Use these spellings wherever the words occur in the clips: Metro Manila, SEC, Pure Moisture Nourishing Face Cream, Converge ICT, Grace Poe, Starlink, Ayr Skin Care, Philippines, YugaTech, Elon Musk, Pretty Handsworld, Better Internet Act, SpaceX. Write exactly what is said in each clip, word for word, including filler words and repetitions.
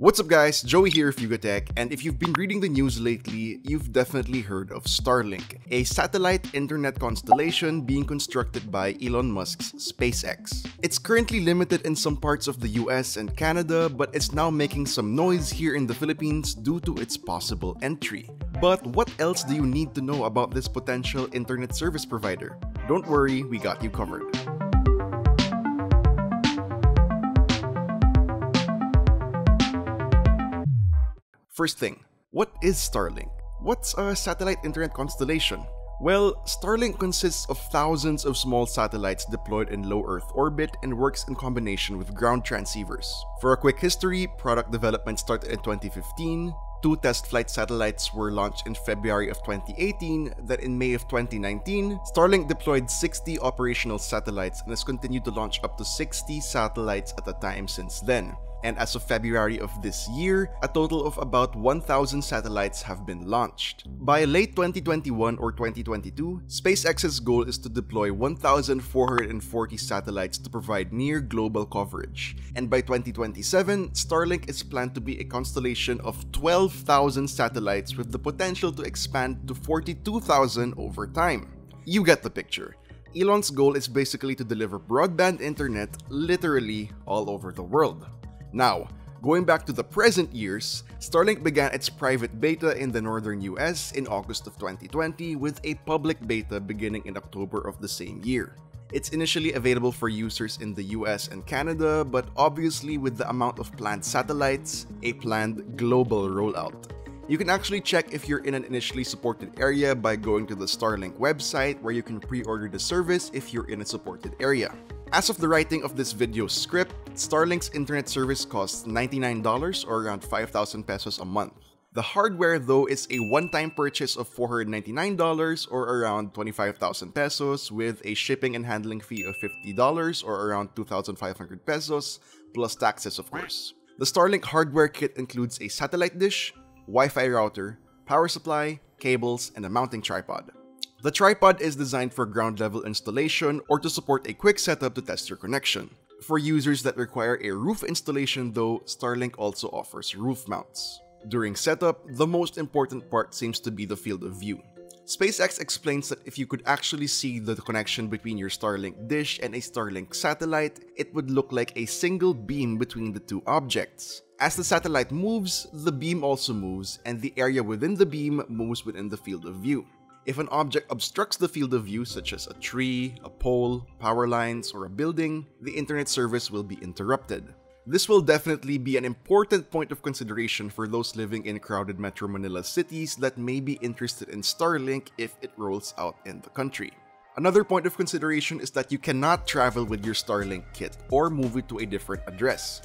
What's up guys, Joey here of YugaTech, and if you've been reading the news lately, you've definitely heard of Starlink, a satellite internet constellation being constructed by Elon Musk's SpaceX. It's currently limited in some parts of the U S and Canada, but it's now making some noise here in the Philippines due to its possible entry. But what else do you need to know about this potential internet service provider? Don't worry, we got you covered. First thing, what is Starlink? What's a satellite internet constellation? Well, Starlink consists of thousands of small satellites deployed in low Earth orbit and works in combination with ground transceivers. For a quick history, product development started in twenty fifteen, two test flight satellites were launched in February of twenty eighteen, then in May of twenty nineteen, Starlink deployed sixty operational satellites and has continued to launch up to sixty satellites at a time since then. And as of February of this year, a total of about one thousand satellites have been launched. By late twenty twenty-one or twenty twenty-two, SpaceX's goal is to deploy one thousand four hundred forty satellites to provide near-global coverage. And by twenty twenty-seven, Starlink is planned to be a constellation of twelve thousand satellites with the potential to expand to forty-two thousand over time. You get the picture. Elon's goal is basically to deliver broadband internet literally all over the world. Now, going back to the present years, Starlink began its private beta in the northern U S in August of twenty twenty with a public beta beginning in October of the same year. It's initially available for users in the U S and Canada, but obviously with the amount of planned satellites, a planned global rollout. You can actually check if you're in an initially supported area by going to the Starlink website where you can pre-order the service if you're in a supported area. As of the writing of this video script, Starlink's internet service costs ninety-nine dollars or around five thousand pesos a month. The hardware though is a one-time purchase of four hundred ninety-nine dollars or around twenty-five thousand pesos with a shipping and handling fee of fifty dollars or around two thousand five hundred pesos plus taxes of course. The Starlink hardware kit includes a satellite dish, Wi-Fi router, power supply, cables, and a mounting tripod. The tripod is designed for ground-level installation or to support a quick setup to test your connection. For users that require a roof installation though, Starlink also offers roof mounts. During setup, the most important part seems to be the field of view. SpaceX explains that if you could actually see the connection between your Starlink dish and a Starlink satellite, it would look like a single beam between the two objects. As the satellite moves, the beam also moves, and the area within the beam moves within the field of view. If an object obstructs the field of view, such as a tree, a pole, power lines, or a building, the internet service will be interrupted. This will definitely be an important point of consideration for those living in crowded Metro Manila cities that may be interested in Starlink if it rolls out in the country. Another point of consideration is that you cannot travel with your Starlink kit or move it to a different address.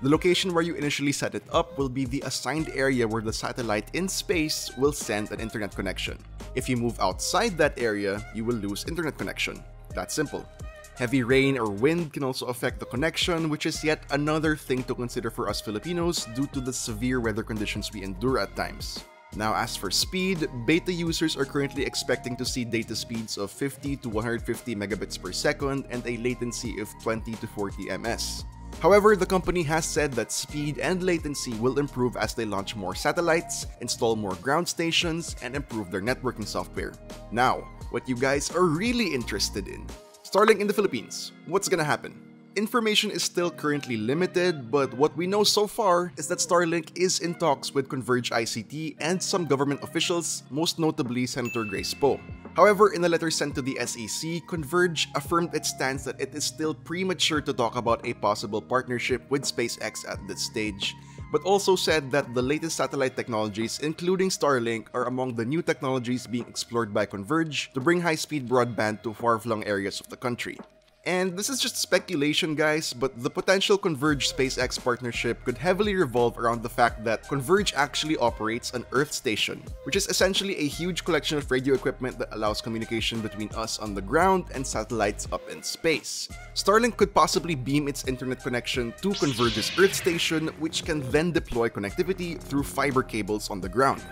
The location where you initially set it up will be the assigned area where the satellite in space will send an internet connection. If you move outside that area, you will lose internet connection. That's simple. Heavy rain or wind can also affect the connection, which is yet another thing to consider for us Filipinos due to the severe weather conditions we endure at times. Now as for speed, beta users are currently expecting to see data speeds of fifty to one hundred fifty megabits per second and a latency of twenty to forty ms. However, the company has said that speed and latency will improve as they launch more satellites, install more ground stations, and improve their networking software. Now, what you guys are really interested in. Starlink in the Philippines. What's gonna happen? Information is still currently limited, but what we know so far is that Starlink is in talks with Converge I C T and some government officials, most notably Senator Grace Poe. However, in a letter sent to the S E C, Converge affirmed its stance that it is still premature to talk about a possible partnership with SpaceX at this stage, but also said that the latest satellite technologies, including Starlink, are among the new technologies being explored by Converge to bring high-speed broadband to far-flung areas of the country. And this is just speculation guys, but the potential Converge-SpaceX partnership could heavily revolve around the fact that Converge actually operates an Earth station, which is essentially a huge collection of radio equipment that allows communication between us on the ground and satellites up in space. Starlink could possibly beam its internet connection to Converge's Earth station, which can then deploy connectivity through fiber cables on the ground.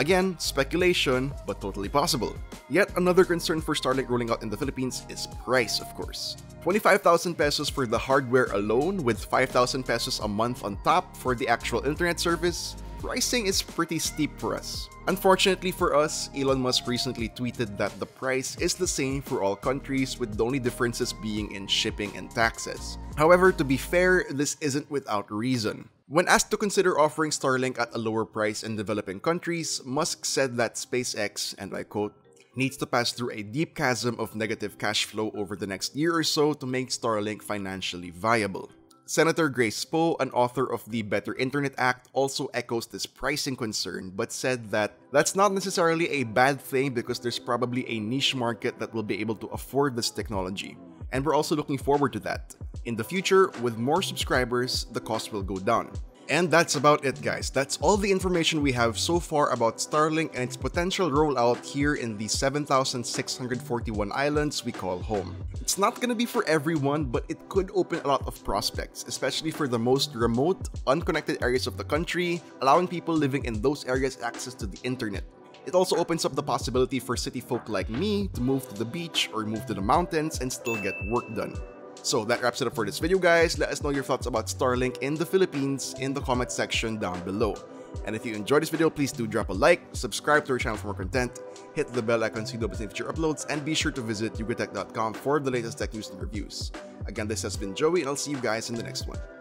Again, speculation, but totally possible. Yet another concern for Starlink rolling out in the Philippines is price, of course. twenty-five thousand pesos for the hardware alone, with five thousand pesos a month on top for the actual internet service. Pricing is pretty steep for us. Unfortunately for us, Elon Musk recently tweeted that the price is the same for all countries, with the only differences being in shipping and taxes. However, to be fair, this isn't without reason. When asked to consider offering Starlink at a lower price in developing countries, Musk said that SpaceX, and I quote, needs to pass through a deep chasm of negative cash flow over the next year or so to make Starlink financially viable. Senator Grace Poe, an author of the Better Internet Act, also echoes this pricing concern, but said that that's not necessarily a bad thing because there's probably a niche market that will be able to afford this technology. And we're also looking forward to that. In the future, with more subscribers, the cost will go down. And that's about it, guys. That's all the information we have so far about Starlink and its potential rollout here in the seven thousand six hundred forty-one islands we call home. It's not going to be for everyone, but it could open a lot of prospects, especially for the most remote, unconnected areas of the country, allowing people living in those areas access to the internet. It also opens up the possibility for city folk like me to move to the beach or move to the mountains and still get work done. So that wraps it up for this video, guys. Let us know your thoughts about Starlink in the Philippines in the comment section down below. And if you enjoyed this video, please do drop a like, subscribe to our channel for more content, hit the bell icon so you don't miss any future uploads, and be sure to visit yugatech dot com for the latest tech news and reviews. Again, this has been Joey, and I'll see you guys in the next one.